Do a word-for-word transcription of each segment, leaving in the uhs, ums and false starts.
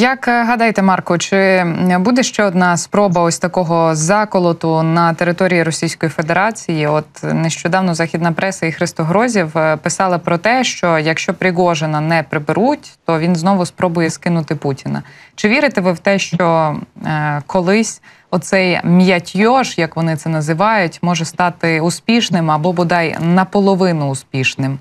Як гадаєте, Марко, чи буде ще одна спроба ось такого заколоту на території Російської Федерації? От нещодавно західна преса і Христо Грозів писали про те, що якщо Пригожина не приберуть, то він знову спробує скинути Путіна. Чи вірите ви в те, що е, колись оцей м'ятьйош, як вони це називають, може стати успішним або, бодай, наполовину успішним?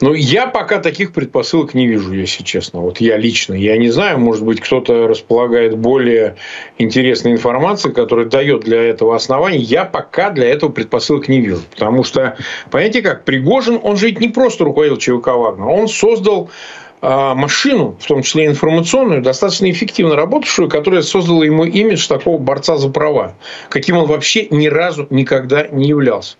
Ну, я пока таких предпосылок не вижу, если честно. Вот я лично, я не знаю, может быть, кто-то располагает более интересной информацией, которая дает для этого основания. Я пока для этого предпосылок не вижу. Потому что, понимаете как, Пригожин, он же ведь не просто руководил ЧВК Вагнера, он создал машину, в том числе информационную, достаточно эффективно работавшую, которая создала ему имидж такого борца за права, каким он вообще ни разу никогда не являлся.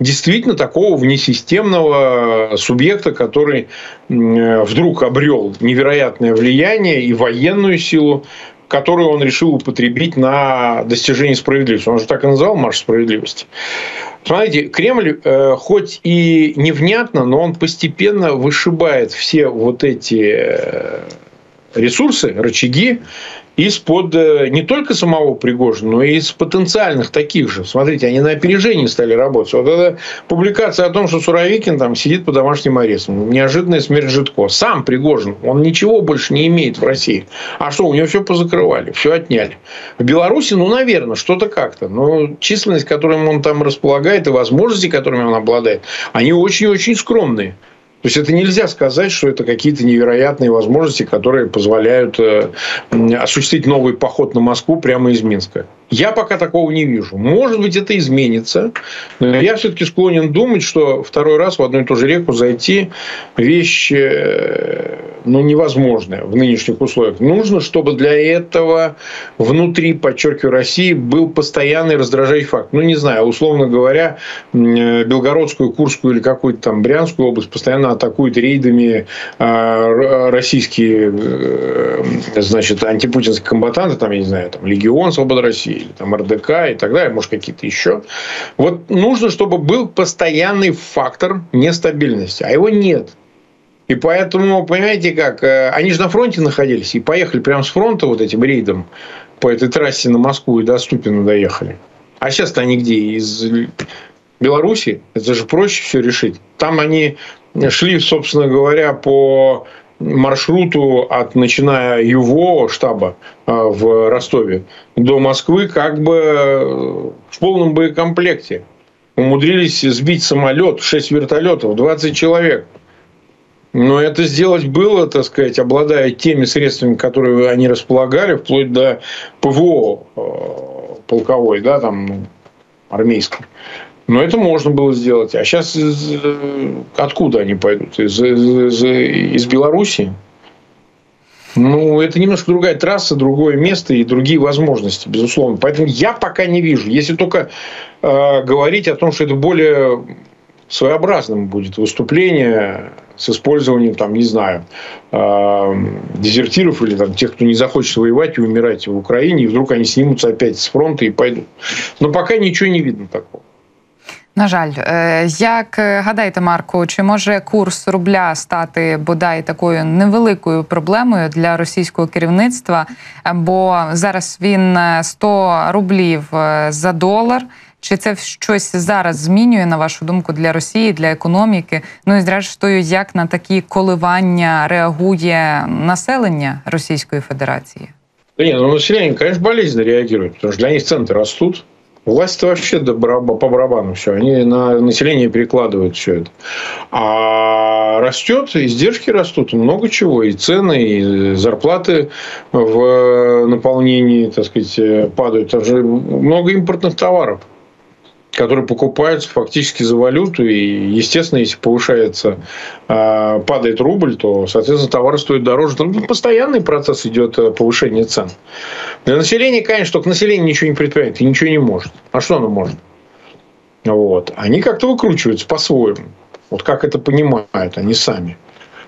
Действительно такого внесистемного субъекта, который вдруг обрел невероятное влияние и военную силу, которую он решил употребить на достижение справедливости. Он же так и назвал марш справедливости. Смотрите, Кремль, э, хоть и невнятно, но он постепенно вышибает все вот эти ресурсы, рычаги из-под не только самого Пригожина, но и из потенциальных таких же. Смотрите, они на опережении стали работать. Вот эта публикация о том, что Суровикин там сидит под домашним арестом. Неожиданная смерть Житко. Сам Пригожин, он ничего больше не имеет в России. А что, у него все позакрывали, все отняли. В Беларуси, ну, наверное, что-то как-то. Но численность, которой он там располагает, и возможности, которыми он обладает, они очень-очень скромные. То есть это нельзя сказать, что это какие-то невероятные возможности, которые позволяют э, осуществить новый поход на Москву прямо из Минска. Я пока такого не вижу. Может быть, это изменится. Но я все-таки склонен думать, что второй раз в одну и ту же реку зайти вещь э, ну, невозможная в нынешних условиях. Нужно, чтобы для этого внутри, подчеркиваю, России был постоянный раздражающий факт. Ну, не знаю, условно говоря, э, Белгородскую, Курскую или какую-то там Брянскую область постоянно атакуют рейдами э, российские э, значит, антипутинские комбатанты, там, я не знаю, там, Легион Свободы России, или, там, эр дэ ка и так далее, может, какие-то еще. Вот нужно, чтобы был постоянный фактор нестабильности, а его нет. И поэтому, понимаете как, они же на фронте находились и поехали прямо с фронта вот этим рейдом по этой трассе на Москву и до Ступино доехали. А сейчас-то они где? Из Беларуси? Это же проще все решить. Там они шли, собственно говоря, по маршруту, от начиная его штаба в Ростове до Москвы, как бы в полном боекомплекте. Умудрились сбить самолет, шесть вертолетов, двадцать человек. Но это сделать было, так сказать, обладая теми средствами, которые они располагали, вплоть до пэ вэ о полковой, да, там, армейской. Но это можно было сделать. А сейчас из... откуда они пойдут? Из, из, из Беларуси? Ну, это немножко другая трасса, другое место и другие возможности, безусловно. Поэтому я пока не вижу. Если только э, говорить о том, что это более своеобразным будет выступление с использованием, там, не знаю, э, дезертиров или там, тех, кто не захочет воевать и умирать в Украине, и вдруг они снимутся опять с фронта и пойдут. Но пока ничего не видно такого. На жаль. Як гадаєте, Марку, чи може курс рубля стати, бодай, такою невеликою проблемою для російського керівництва? Бо зараз він сто рублів за долар. Чи це щось зараз змінює, на вашу думку, для Росії, для економіки? Ну і, зрештою, як на такі коливання реагує населення Російської Федерації? Да нет, ну, население, конечно, болезненно реагирует, потому что для них цены растут. Власть вообще по барабану все. Они на население перекладывают все это. А растет, издержки растут, много чего. И цены, и зарплаты в наполнении, так сказать, падают. Там же много импортных товаров, которые покупаются фактически за валюту. И, естественно, если повышается, падает рубль, то, соответственно, товары стоят дороже. Там постоянный процесс идет повышения цен. Для населения, конечно, только население ничего не предпринимает и ничего не может. А что оно может? Вот. Они как-то выкручиваются по-своему. Вот как это понимают они сами.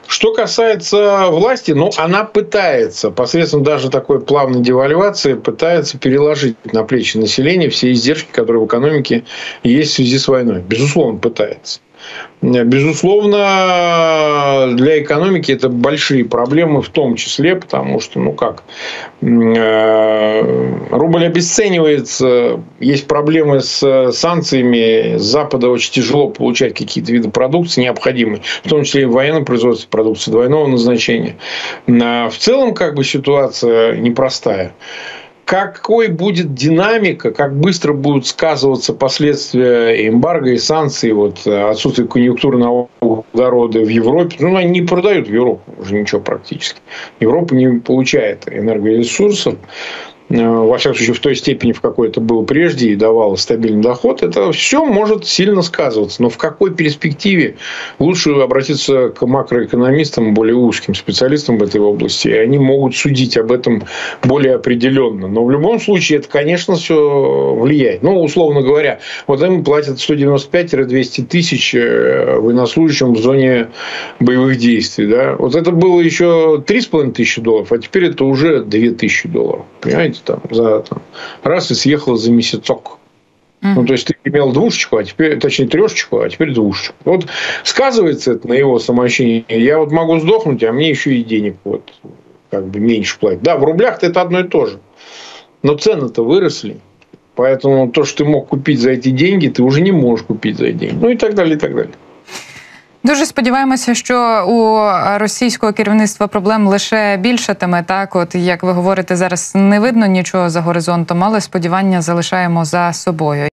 Что касается власти, ну, она пытается, посредством даже такой плавной девальвации, пытается переложить на плечи населения все издержки, которые в экономике есть в связи с войной. Безусловно, пытается. Безусловно, для экономики это большие проблемы в том числе, потому что, ну как, рубль обесценивается, есть проблемы с санкциями, с Запада очень тяжело получать какие-то виды продукции необходимые, в том числе и военно-производственной продукции двойного назначения. В целом, как бы, ситуация непростая. Какой будет динамика, как быстро будут сказываться последствия эмбарго и санкций, вот, отсутствие конъюнктуры на углеводороды в Европе. Ну, они не продают в Европу уже ничего практически. Европа не получает энергоресурсов. Во всяком случае, в той степени, в какой это было прежде, и давало стабильный доход, это все может сильно сказываться. Но в какой перспективе лучше обратиться к макроэкономистам, более узким специалистам в этой области, и они могут судить об этом более определенно. Но в любом случае это, конечно, все влияет. Ну, условно говоря, вот им платят сто девяносто пять - двести тысяч военнослужащим в зоне боевых действий. Да? Вот это было еще три с половиной тысячи долларов, а теперь это уже две тысячи долларов. Понимаете? Там, за, там, раз и съехала за месяцок. Mm-hmm. Ну, то есть ты имел двушечку, а теперь, точнее, трешечку, а теперь двушечку. Вот сказывается это на его самоощущении. Я вот могу сдохнуть, а мне еще и денег вот, как бы меньше платят. Да, в рублях-то это одно и то же. Но цены-то выросли. Поэтому то, что ты мог купить за эти деньги, ты уже не можешь купить за эти деньги. Ну и так далее, и так далее. Дуже сподіваємося, що у російського керівництва проблем лише більшатиме. Так, от, як ви говорите, зараз не видно нічого за горизонтом, але сподівання залишаємо за собою.